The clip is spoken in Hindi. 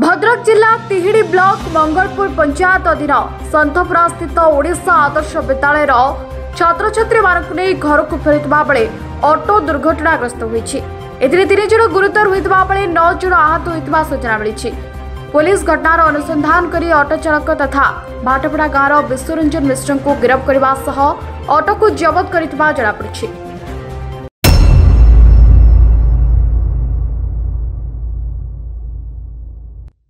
भद्रक जिला तिहिड़ी ब्लॉक मंगलपुर पंचायत अधीन सन्थपुरा स्थित ओडिशा आदर्श विद्यालय छात्र छात्री मानी घर को फेरुवा बेले ऑटो दुर्घटनाग्रस्त होती जन गुरुतर होता बेले 9 जन आहत होता सूचना मिली। पुलिस घटनार अनुसंधान कर ऑटो चालक तथा भाटपड़ा गांव विश्वरंजन मिश्र को गिरफ्त करने ऑटो को जबत कर जमापड़ी।